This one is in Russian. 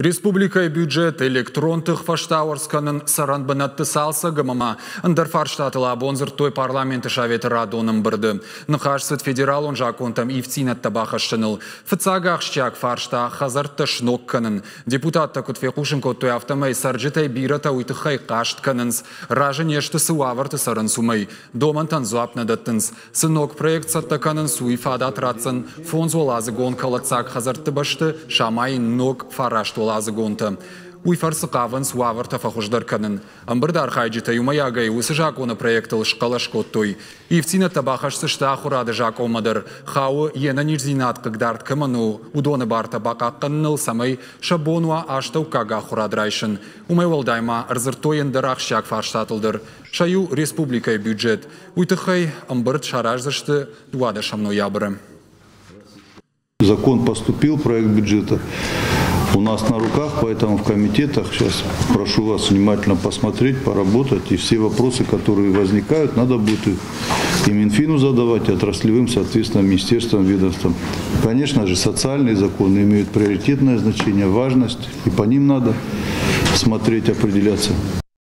Республикай бюджет электронтых фаштауэрсканын саранбанатты салса гамама. Андерфарштатыла бонзыр той парламенты шавет радоным бырды. Нхашсыт федерал он жаконтам ивцинат табахаштыныл. Фыцагахшчак фаршта хазарты шнокканын. Депутатта кутфекушынко той автомай сарджитай бирата уйтыхай каштканынс. Ражы нештысы уавырты сарын сумай. Домантан зуапнадаттынс. Сынок проект саттаканын суифадат рацын. Фонзолазы гонкалацак хазарты башты шамай ног фараштола. Уйфарсыкавын суавырта фахуждарканын. Амбырдар хайджита юмаягай усы жакона проектыл шкалашкоттой. Ивцина табахашсы штахурады жакомадыр. Хау ена нижзинат кыгдарт кымыну. Удоны бар табакакканныл самай шабонуа аштаукага хурадрайшын. Умайвалдайма рзыртойындарах шак фарштатылдыр. Шаю республикай бюджет. Уйтыхай амбырт шаражзышты дуадашам ноябры. Закон поступил, проект бюджета у нас на руках, поэтому в комитетах сейчас прошу вас внимательно посмотреть, поработать. И все вопросы, которые возникают, надо будет и Минфину задавать, и отраслевым, соответственно, министерствам, ведомствам. Конечно же, социальные законы имеют приоритетное значение, важность, и по ним надо смотреть, определяться.